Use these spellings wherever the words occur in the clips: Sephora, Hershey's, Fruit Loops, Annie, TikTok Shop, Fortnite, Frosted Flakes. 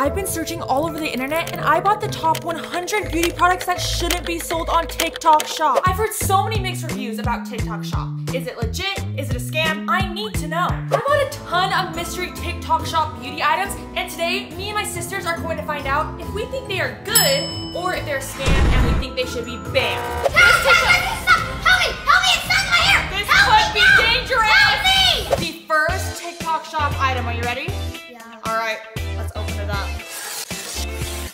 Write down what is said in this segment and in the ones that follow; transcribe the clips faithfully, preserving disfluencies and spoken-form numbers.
I've been searching all over the internet and I bought the top one hundred beauty products that shouldn't be sold on TikTok Shop. I've heard so many mixed reviews about TikTok Shop. Is it legit? Is it a scam? I need to know. I bought a ton of mystery TikTok Shop beauty items, and today me and my sisters are going to find out if we think they are good or if they're a scam and we think they should be banned. Help me! Help me! It's stuck in my hair! This could be dangerous! Help me! The first TikTok Shop item. Are you ready? Yeah. All right. Let's open it up.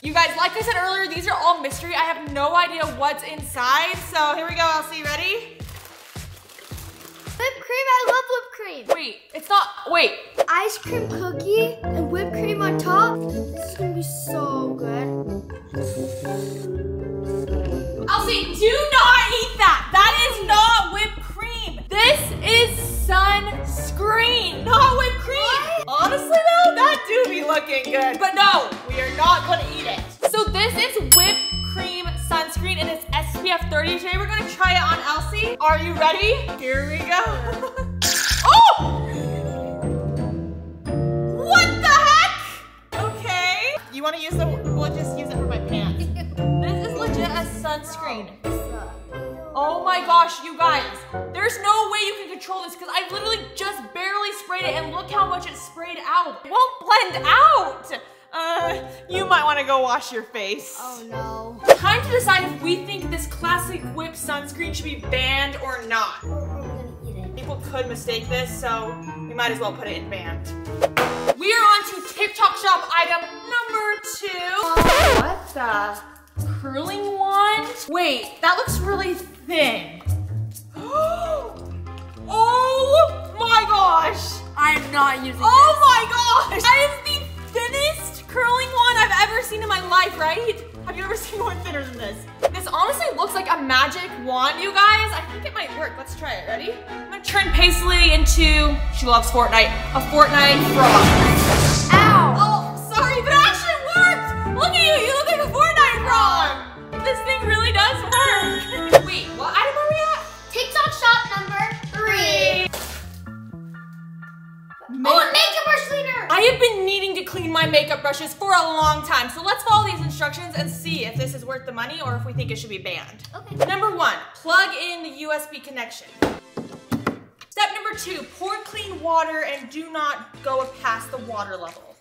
You guys, like I said earlier, these are all mystery. I have no idea what's inside. So here we go, Elsie, ready? Whipped cream, I love whipped cream. Wait, it's not, wait. Ice cream cookie and whipped cream on top. This is gonna be so good. Elsie, do not eat that. That is not whipped cream. This is sunscreen, not whipped cream. What? Honestly though, that do be looking good. But no, we are not gonna eat it. So this is whipped cream sunscreen and it's S P F thirty. Today we're gonna try it on Elsie. Are you ready? Here we go. Oh! What the heck? Okay. You wanna use the, we'll just use it for my pants. This is legit as sunscreen. Oh my gosh, you guys. There's no way you can control this because I literally just barely sprayed it and look how much it sprayed out. It won't blend out. Uh, you might want to go wash your face. Oh no. Time to decide if we think this classic whip sunscreen should be banned or not. Or are we gonna eat it? People could mistake this, so we might as well put it in banned. We are on to TikTok Shop item number two. Oh, what the? Curling wand? Wait, that looks really thin. Oh my gosh! I'm not using it. Oh this. My gosh! That is the thinnest curling wand I've ever seen in my life, right? Have you ever seen one thinner than this? This honestly looks like a magic wand, you guys. I think it might work. Let's try it. Ready? I'm gonna turn Paisley into, she loves Fortnite, a Fortnite frog. Ow! Oh, sorry, but I actually worked! Look at you! You look like a Fortnite frog! This thing really does work! Wait, what item are we at? TikTok Shop number three. Oh, a makeup brush cleaner! I have been needing to clean my makeup brushes for a long time, so let's follow these instructions and see if this is worth the money or if we think it should be banned. Okay. Number one, plug in the U S B connection. Step number two, pour clean water and do not go past the water level.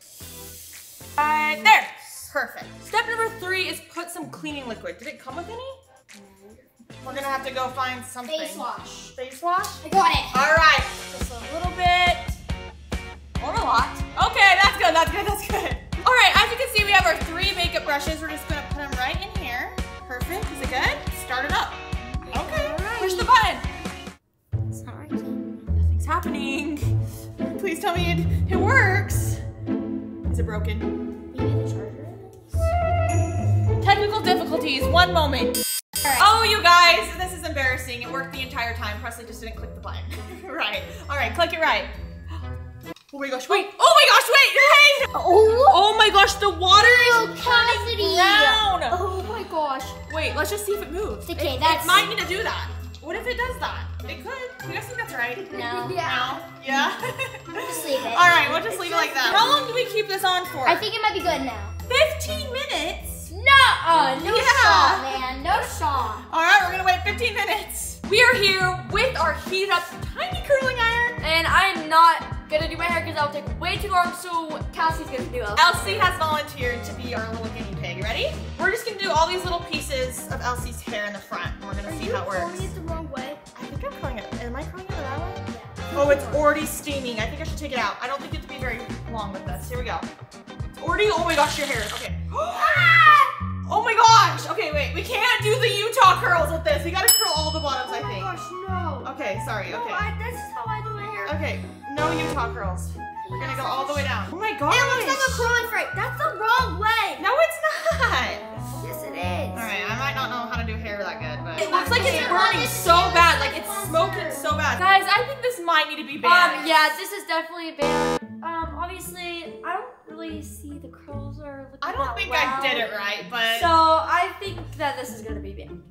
Right there, perfect. Step number three is put some cleaning liquid. Did it come with any? We're gonna have to go find something. Face wash. Face wash? I got it. All right, just a little bit, or a lot. Okay, that's good, that's good, that's good. All right, as you can see, we have our three makeup brushes. We're just gonna put them right in here. Perfect, is it good? Start it up. Okay, right. Push the button. It's not working. Nothing's happening. Please tell me it, it works. Is it broken? Maybe the charger is? Technical difficulties, one moment. Right. Oh, you guys, this is embarrassing. It worked the entire time. Presley just didn't click the button. Right, all right, click it right. Oh my gosh, wait. Oh my gosh, wait, you're right. Oh, oh my gosh, the water oh, is turning brown. Oh my gosh. Wait, let's just see if it moves. It's okay, it, that's... it might need to do that. What if it does that? It could. You guys think that's right? No. Yeah. No? Yeah? We'll just leave it. All right, we'll just leave it like that. How long do we keep this on for? I think it might be good now. fifteen minutes? No. Oh, no shot, man. No shot. All right, we're going to wait fifteen minutes. We are here with our heated up tiny curling iron. And I am not going to do my hair because that will take way too long, so Kelsey's going to do it. Elsie has volunteered to be our little guinea pig. Ready? We're just going to do all these little pieces of Elsie's hair in the front. We're going to see how it works. Way. I think I'm curling it. Am I curling it that way? Yeah. Oh, it's already steaming. I think I should take it out. I don't think you have to be very long with this. Here we go. It's already, oh my gosh, your hair. Okay. Oh my gosh. Okay, wait. We can't do the Utah curls with this. We gotta curl all the bottoms, oh I think. Oh my gosh, no. Okay, sorry. No, okay. I, this is how I do my hair. Okay, no Utah curls. We're gonna go all the way down. Oh my gosh. It looks like a curling freight. That's the wrong way. No, it's not. Yes, it is. All right, I might not know how to do hair that good, but. It looks like it's burning so bad. Like it's smoking so bad. Guys, I think this might need to be banned. Um, yeah, this is definitely banned. Um, obviously, I don't really see the curls are looking I don't that think well. I did it right, but. So I think that this is gonna be banned.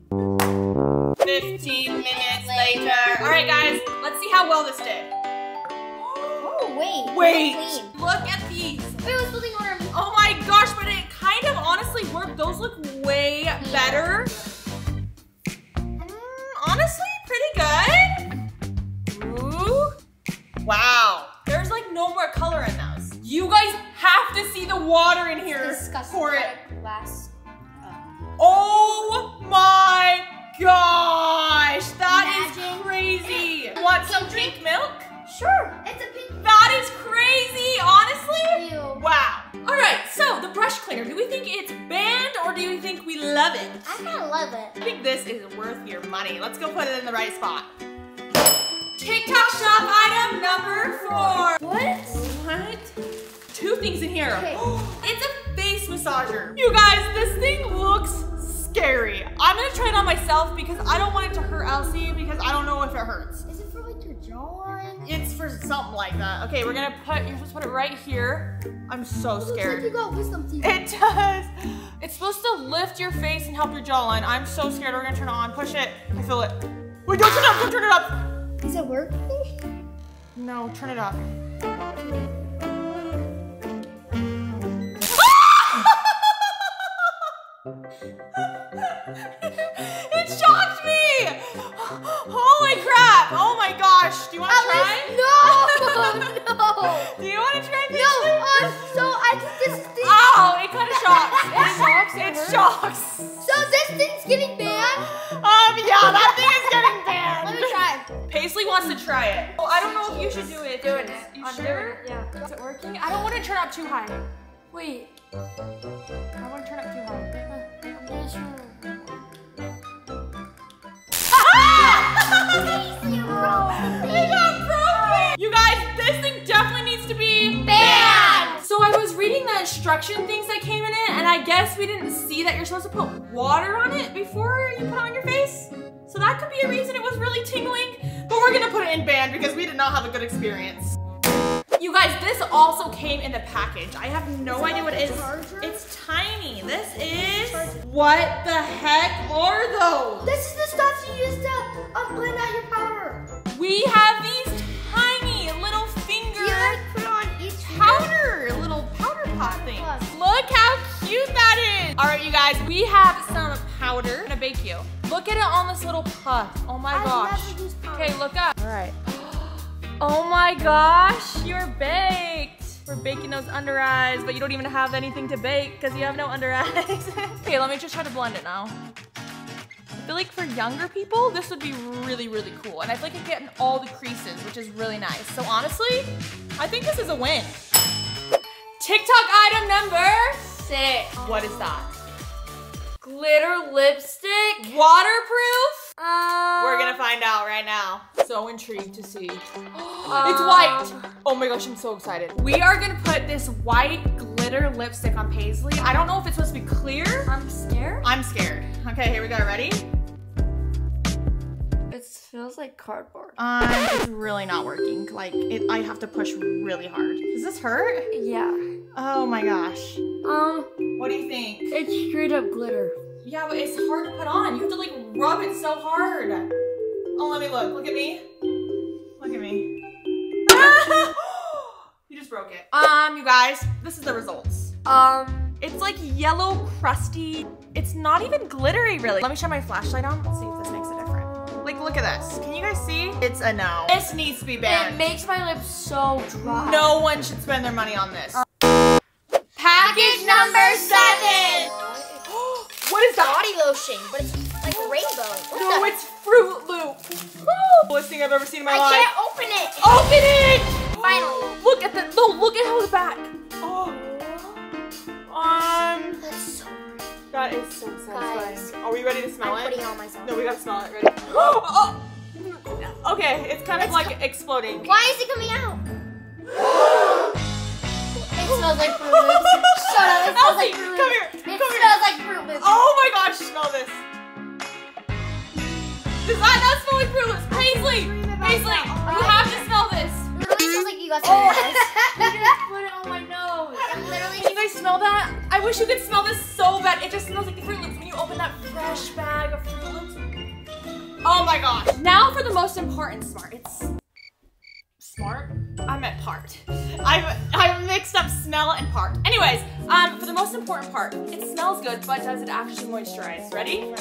fifteen minutes later. All right, guys, let's see how well this did. Wait. Wait. Look at these. Wait, what's holding on? Oh my gosh, better? Mm, honestly, pretty good. Ooh. Wow. There's like no more color in those. You guys have to see the water in here. It's disgusting. Pour it. Glass. Oh my gosh. That Imagine. is crazy. Want some pink, pink milk? Sure. It's a pink. That is crazy, honestly. Ew. Wow. All right, so the brush cleaner. Do we think it's banned or do we think we love it? I kinda love it. I think this is worth your money. Let's go put it in the right spot. TikTok Shop item number four. What? What? Two things in here. Okay. It's a face massager. You guys, this thing looks scary. I'm gonna try it on myself because I don't want it to hurt Elsie because I don't know if it hurts. Is it for like your jawline? It's for something like that. Okay, we're gonna put, you're supposed to put it right here. I'm so it scared. Looks like you got wisdom teeth. It does. It's supposed to lift your face and help your jawline. I'm so scared. We're gonna turn it on. Push it. I feel it. Wait, don't turn it up. Don't turn it up. Does it work? No, turn it up. It shocked me! Holy crap! Oh my gosh! Do you want to try? No! No! Do you want to try this? No! I'm uh, so I think this thing. Oh! It kind of shocks. It shocks. It shocks. So this thing's getting banned? Um. Yeah, that thing is getting banned. Let me try. Paisley wants to try it. Oh, I don't know if you should do it. Doing it. You sure? Yeah. Is it working? I don't want to turn up too high. Wait. I don't want to turn up too high. You guys, this thing definitely needs to be banned. So I was reading the instruction things that came in it, and I guess we didn't see that you're supposed to put water on it before you put it on your face. So that could be a reason it was really tingling, but we're gonna put it in banned because we did not have a good experience. You guys, this also came in the package. I have no idea what it is. It's tiny. This is... What the heck are those? This is the stuff you use to um, blend out your powder. We have these tiny little finger... Do you like put on each powder, finger? Little powder pot thing. Look how cute that is. All right, you guys, we have some powder. I'm gonna bake you. Look at it on this little puff. Oh my I gosh. Never use powder. Okay, look up. All right. Oh my gosh, you're baked. We're baking those under eyes, but you don't even have anything to bake because you have no under eyes. Okay, let me just try to blend it now. I feel like for younger people, this would be really, really cool. And I feel like it gets in all the creases, which is really nice. So honestly, I think this is a win. TikTok item number six. What is that? Glitter lipstick? Waterproof? Um, We're gonna find out right now. So intrigued to see. Um, it's white. Oh my gosh, I'm so excited. We are gonna put this white glitter lipstick on Paisley. I don't know if it's supposed to be clear. I'm scared. I'm scared. Okay, here we go. Ready? It feels like cardboard. Um, it's really not working. Like, it, I have to push really hard. Does this hurt? Yeah. Oh my gosh. Um. What do you think? It's straight up glitter. Yeah, but it's hard to put on. You have to like rub it so hard. Oh, let me look. Look at me. Look at me. You just broke it. Um, you guys, this is the results. Um, it's like yellow, crusty. It's not even glittery, really. Let me shine my flashlight on. Let's see if this makes a difference. Like, look at this. Can you guys see? It's a no. This needs to be banned. It makes my lips so dry. No one should spend their money on this. Um, Package number seven. What is that? Body lotion, but it's like a rainbow. What no, it's Fruit Loops. Coolest thing I've ever seen in my I life. I can't open it. Open it! Finally. Look at the, no, look at how it's back. Oh. Um. That's so pretty. That is so satisfying. Are we ready to smell I'm it? I'm putting it on myself. No, we gotta smell it. Ready? Oh. Okay, it's kind of it's like exploding. Why is it coming out? It smells like Fruit Loops. Shut up, it smells Elsie, like Fruit Loops. Come here. It Come smells here. like Fruit Loops. Oh my gosh, smell this. Does that not smell like Fruit Loops? Paisley, Paisley, you have to smell this. It really smells like you got some oh. You just put it on my nose. I'm literally. Can you guys smell that? I wish you could smell this so bad. It just smells like the Fruit Loops when you open that fresh bag of Fruit Loops. Oh my gosh. Now for the most important smart. It's smart. I meant part. I I mixed up smell and part. Anyways, um, for the most important part, it smells good, but does it actually moisturize? Ready?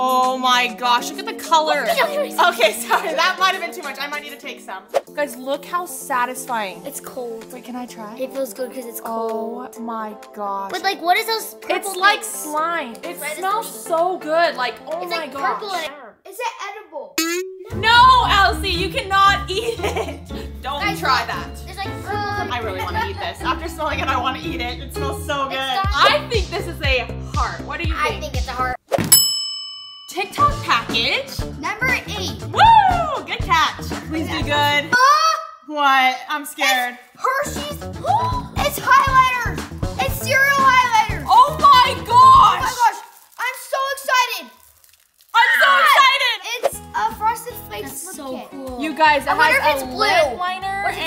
Oh my gosh, look at the color. Okay, sorry, that might have been too much. I might need to take some. Guys, look how satisfying. It's cold. Wait, can I try? It feels good because it's cold. Oh my gosh. But like, what is those purple It's things? Like slime. It it's smells so good. Like, oh it's my like gosh. Purple and is it edible? No, Elsie, you cannot eat it. Don't Guys, try that. There's like purple. I really want to eat this. After smelling it, I want to eat it. It smells so good. I think this is a heart. What do you think? I think it's a heart. TikTok package. Number eight. Woo! Good catch. Please be good. Uh, what? I'm scared. It's Hershey's. It's highlighters. It's cereal highlighters. Oh my gosh. Oh my gosh. I'm so excited. I'm so ah! excited. It's a Frosted Flakes. That's so kit. cool. You guys, it I wonder has if it's a blue. lip liner it's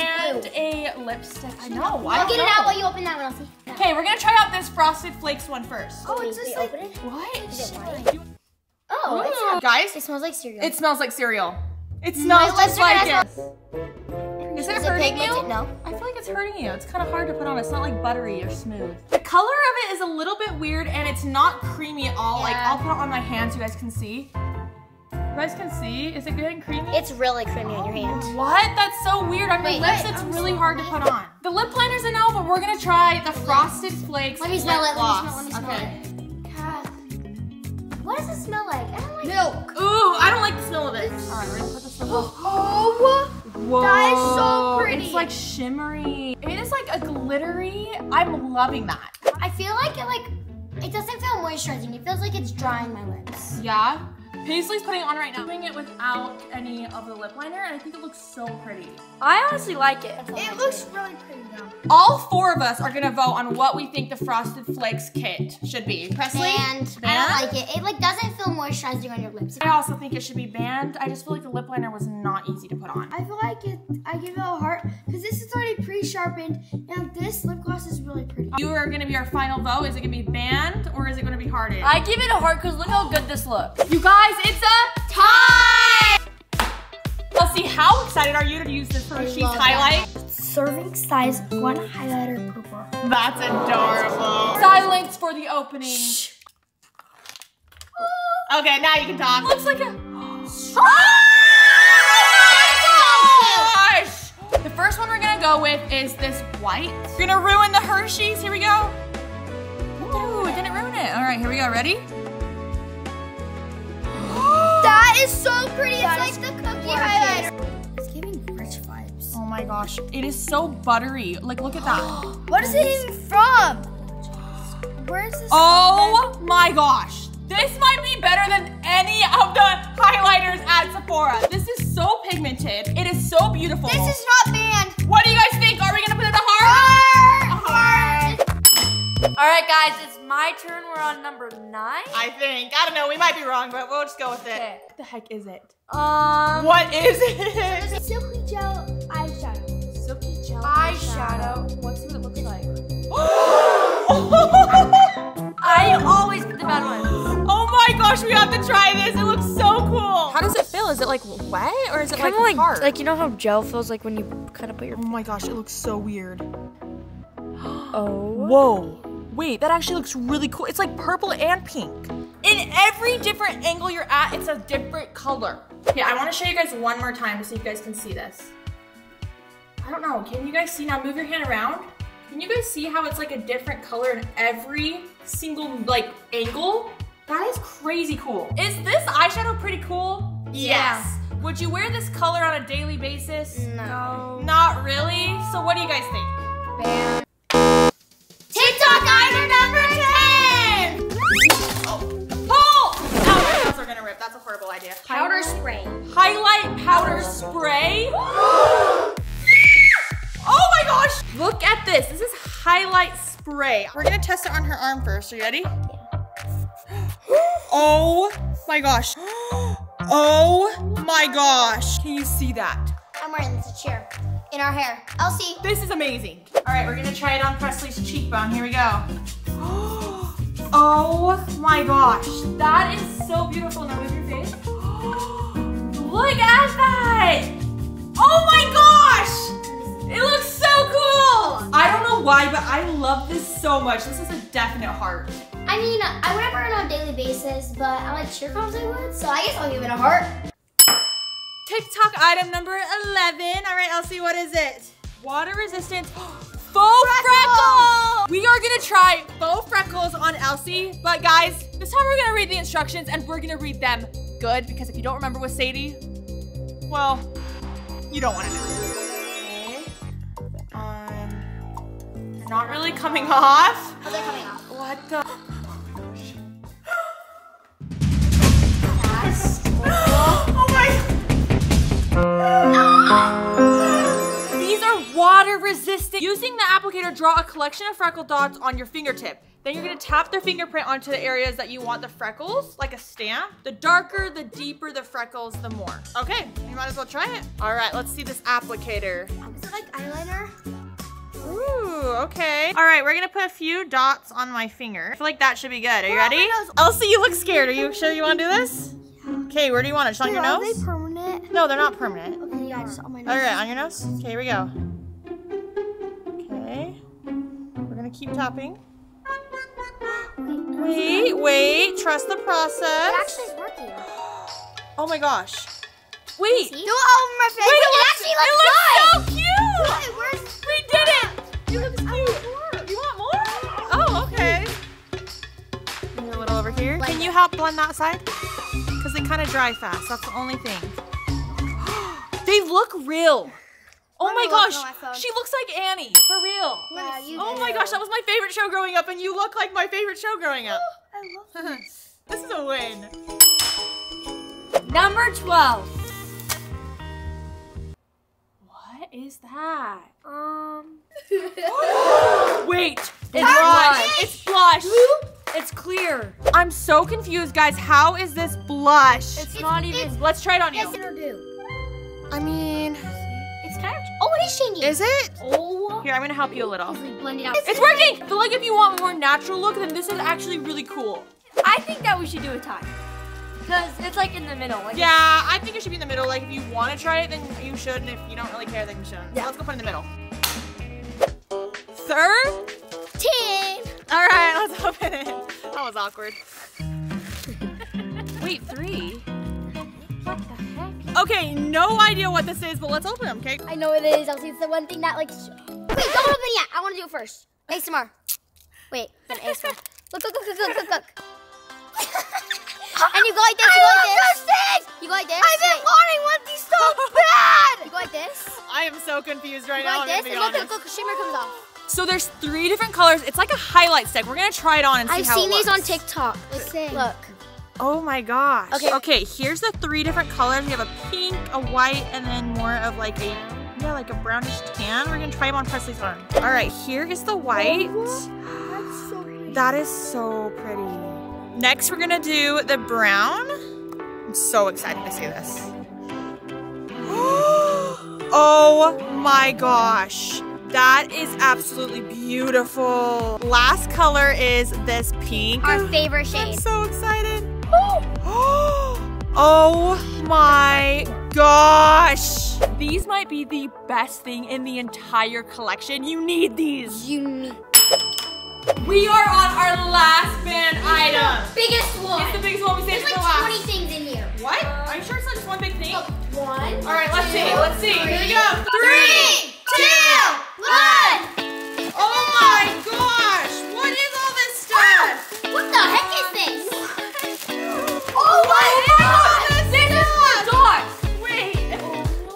and blue? a lipstick. I know. I'll I get know. it out while you open that one. I'll see. Okay, we're going to try out this Frosted Flakes one first. Oh, it's just like, it? what? Oh, it's not. Guys, it smells like cereal. It smells like cereal. It smells just like it. Is it hurting you? No. I feel like it's hurting you. It's kind of hard to put on. It's not like buttery or smooth. The color of it is a little bit weird and it's not creamy at all. Yeah. Like, I'll put it on my hand so you guys can see. You guys can see? Is it good and creamy? It's really creamy on your hand. What? That's so weird. On your lips, it's really hard to put on. The lip liners are no, but we're going to try the Frosted Flakes. Let me smell it. Let me smell it. What does it smell like? I don't like milk. Ooh, I don't like the smell of it. All right, we're gonna put this in. Oh, whoa. That is so pretty. It's like shimmery. It is like a glittery. I'm loving that. I feel like it like it doesn't feel moisturizing. It feels like it's drying my lips. Yeah. Paisley's putting it on right now. I'm doing it without any of the lip liner, and I think it looks so pretty. I honestly like it. It looks really pretty now. All four of us are gonna vote on what we think the Frosted Flakes kit should be. Presley? Banned. I don't like it. It like doesn't feel moisturizing on your lips. I also think it should be banned. I just feel like the lip liner was not easy to put on. I feel like it. I give it a heart because this is already pre-sharpened, and this lip gloss is really pretty. You are gonna be our final vote. Is it gonna be banned or is it gonna be hearted? I give it a heart because look how good this looks. You guys. It's a tie! Elsie, how excited are you to use this Hershey's highlight? Serving size one highlighter per bar. That's adorable. Silence for the opening. Shh. Okay, now you can talk. Looks like a. Oh my gosh! The first one we're gonna go with is this white. We're gonna ruin the Hershey's. Here we go. Ooh, it didn't ruin it. All right, here we go. Ready? That is so pretty. It's like the cookie highlighter. It's giving rich vibes. Oh my gosh. It is so buttery. Like, look at that. What is it even from? Where is this? Oh my gosh. This might be better than any of the highlighters at Sephora. This is so pigmented. It is so beautiful. This is not banned. What do you guys think? Are we going to put in a heart? Heart. A heart. All right, guys. It's my turn, we're on number nine. I think. I don't know, we might be wrong, but we'll just go with okay. it. What the heck is it? Um. What is it? So silky gel eyeshadow. Silky gel eyeshadow. eyeshadow. Let's see what it looks like. I always get the bad ones. Oh my gosh, we have to try this. It looks so cool. How does it feel? Is it like wet or is it like, like hard? Like, you know how gel feels like when you kind of put your. Oh my gosh, it looks so weird. Oh. Whoa. Wait, that actually looks really cool. It's like purple and pink. In every different angle you're at, it's a different color. Okay, I wanna show you guys one more time so you guys can see this. I don't know, can you guys see? Now move your hand around. Can you guys see how it's like a different color in every single like angle? That is crazy cool. Is this eyeshadow pretty cool? Yes. yes. Would you wear this color on a daily basis? No. Not really? So what do you guys think? Bam. That's a horrible idea. Powder spray. Highlight powder spray? Oh my gosh! Look at this. This is highlight spray. We're gonna test it on her arm first. Are you ready? Oh my gosh. Oh my gosh. Can you see that? I'm wearing this to cheer in our hair. Elsie. This is amazing. All right, we're gonna try it on Presley's cheekbone. Here we go. Oh my gosh, that is so beautiful. Now move your face. Look at that! Oh my gosh! It looks so cool! I don't know why, but I love this so much. This is a definite heart. I mean, I wouldn't burn on a daily basis, but I like cheer comps I would, so I guess I'll give it a heart. TikTok item number eleven. All right, Elsie, what is it? Water resistant faux freckles. We are gonna try faux freckles on Elsie, but guys, this time we're gonna read the instructions and we're gonna read them good, because if you don't remember with Sadie, well, you don't wanna know. Um, they're not really coming off. How's that coming off? What the? Oh my gosh. That's oh my. No! These are water resistant. Using the applicator, draw a collection of freckle dots on your fingertip. Then you're gonna tap their fingerprint onto the areas that you want the freckles, like a stamp. The darker, the deeper the freckles, the more. Okay, you might as well try it. All right, let's see this applicator. Is it like eyeliner? Ooh, okay. All right, we're gonna put a few dots on my finger. I feel like that should be good. Are you ready? Oh, Elsie, you look scared. Are you sure you wanna do this? Okay, where do you want it? Just on your nose? Are they permanent? No, they're not permanent. Okay, yeah, just on my nose. All right, on your nose? Okay, here we go. Okay, we're gonna keep tapping. Wait, wait, trust the process. It actually is working. Oh my gosh. Wait. Do it all over my face. Wait, it, it actually looks, it looks so cute. Yeah, it works. We did it. You look cute. You want more? Oh, okay. A little over here. Like Can you help blend that side? Because they kind of dry fast. That's the only thing. They look real. Oh my gosh, she looks like Annie, for real. Yeah, you oh do. my gosh, that was my favorite show growing up, and you look like my favorite show growing up. Oh, I love this. This is a win. Number twelve. What is that? Um. Wait, it's blush. It's blush. It's clear. I'm so confused, guys. How is this blush? It's, it's not even. It's, Let's try it on you. I mean. Oh, it is shiny. Is it? Oh. Here, I'm gonna help you a little. Blend it out. It's working. I feel like if you want a more natural look, then this is actually really cool. I think that we should do a tie, because it's like in the middle. Like yeah, I think it should be in the middle. Like if you want to try it, then you should. And if you don't really care, then you shouldn't. Yeah. So let's go put it in the middle. Third? Ten. All right, let's open it. That was awkward. Wait, three? What the heck? Okay, no idea what this is, but let's open them, okay? I know what it is, Elsie. It's the one thing that, like... Wait, don't open it yet. I want to do it first. A S M R. Wait, an A S M R. Look, look, look, look, look, look, look. And you go like this, you I go like this. This. You go like this. I've been wanting one of these so bad. You go like this. I am so confused right now. You go like now, this, and look, look, look, shimmer comes off. So there's three different colors. It's like a highlight stick. We're going to try it on and see I've how it looks. I've seen these on TikTok. Let's see. Look. Oh my gosh. Okay. Okay, here's the three different colors. We have a pink, a white, and then more of like a, yeah, like a brownish tan. We're gonna try them on Presley's arm. All right, here is the white. That's so pretty. That is so pretty. Next, we're gonna do the brown. I'm so excited to see this. Oh my gosh. That is absolutely beautiful. Last color is this pink. Our favorite shade. I'm so excited. Oh my gosh. These might be the best thing in the entire collection. You need these. You need. We are on our last band item. Biggest one. It's the biggest one. We saved There's for like the last. twenty things in here. What? Are you sure it's not just one big thing? Look, one. All right, let's two, see. Let's see. Three, here we go. Three, two, one. Oh my gosh. What is all this stuff? Wow. What the heck is this? Oh my God! This is the dots! Wait,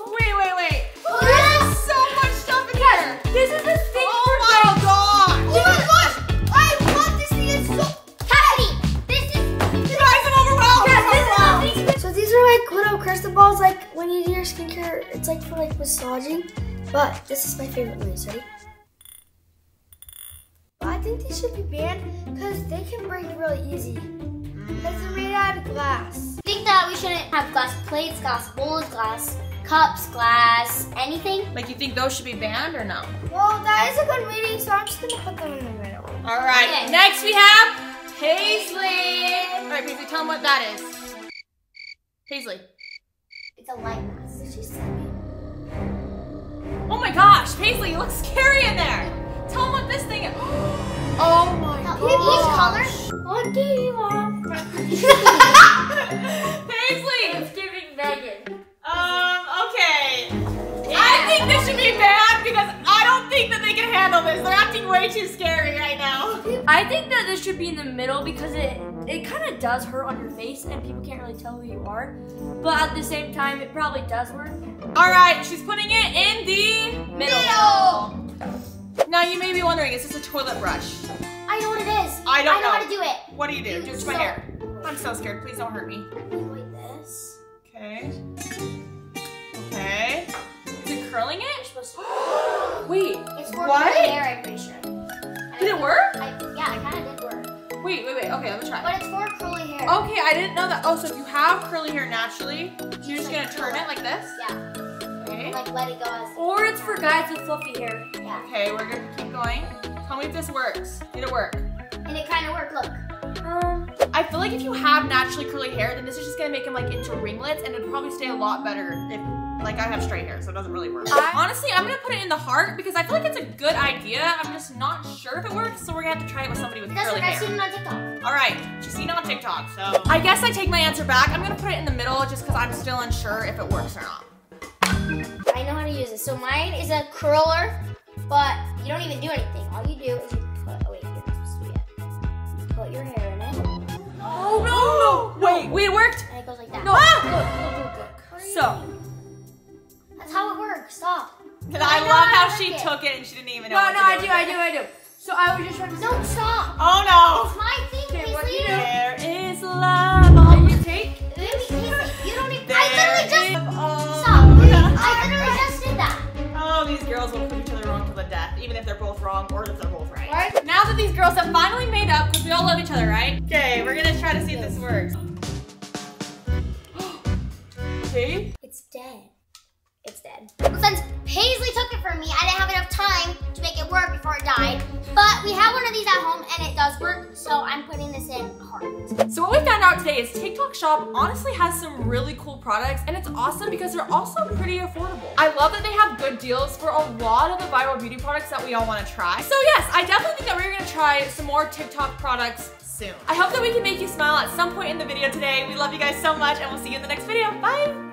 wait, wait, wait. What? There's so much stuff in here. This is the thing oh for my dogs. God. Oh my gosh! I love this thing. It's so heavy. This is. You guys, I'm overwhelmed. Yes, I'm this overwhelmed. Is so these are like little crystal balls. Like when you do your skincare, it's like for like massaging. But this is my favorite one. Ready? I think these should be banned because they can break really easy. Because they're made out of glass. I think that we shouldn't have glass plates, glass bowls, glass cups, glass, anything. Like you think those should be banned or no? Well, that is a good reading, so I'm just gonna put them in the middle. All right, okay. Next we have Paisley. All right, Paisley, tell them what that is. Paisley. It's a light mask. Did she send me? Oh my gosh, Paisley, you look scary in there. Tell them what this thing is. Oh my gosh. Each color. What do you want? Paisley. It's giving Megan. Um, okay. I think this should be bad because I don't think that they can handle this. They're acting way too scary right now. I think that this should be in the middle because it It kind of does hurt on your face and people can't really tell who you are. But at the same time, it probably does work. All right, she's putting it in the middle. middle. Now you may be wondering, is this a toilet brush? I know what it is. I don't I know. know how to do it. What do you do? Do it to my hair. I'm so scared, please don't hurt me. Like this. Okay. Okay. Is it curling it? You're supposed to. Wait, it's for my hair, I'm pretty sure. And did I it work? I, yeah, it kind of did work. Wait, wait, wait, okay, let me try. But it's for curly hair. Okay, I didn't know that. Oh, so if you have curly hair naturally, you're just like gonna curl. turn it like this? Yeah. Okay. Like let it go as Or it's for guys with fluffy hair. Yeah. Okay, we're gonna keep going. Tell me if this works. Did it work? And it kinda worked, look. Um, I feel like if you have naturally curly hair, then this is just gonna make them like into ringlets and it'll probably stay a lot better if like I have straight hair, so it doesn't really work. I, honestly, I'm gonna put it in the heart because I feel like it's a good idea. I'm just not sure if it works, so we're gonna have to try it with somebody with curly hair. That's what I've seen on TikTok. All right, she's seen it on TikTok, so. I guess I take my answer back. I'm gonna put it in the middle just because I'm still unsure if it works or not. I know how to use it. So mine is a curler, but you don't even do anything. All you do is you put, oh wait, you're not supposed to do it. You put your hair in it. Oh no, no, no. Wait, wait, it worked. And it goes like that. No, ah! Look, look, look, look. So. That's how it works. Stop. Cause I, I love how I she it. took it and she didn't even know. No, no, I do, I do, I do. So I was just trying to. Don't say. stop. Oh no. It's my thing. Okay, what do you do? There is love. All you take. Baby, you don't need. There I literally just. Stop. I literally just did that. Oh, these girls will prove each other wrong till the death, even if they're both wrong or if they're both right. Right. Now that these girls have finally made up, because we all love each other, right? Okay, we're gonna try to see yes. if this works. See? It's dead. It's dead. Well, since Paisley took it from me, I didn't have enough time to make it work before it died. But we have one of these at home and it does work, so I'm putting this in heart. So what we found out today is TikTok Shop honestly has some really cool products and it's awesome because they're also pretty affordable. I love that they have good deals for a lot of the viral beauty products that we all want to try. So yes, I definitely think that we're gonna try some more TikTok products soon. I hope that we can make you smile at some point in the video today. We love you guys so much and we'll see you in the next video. Bye!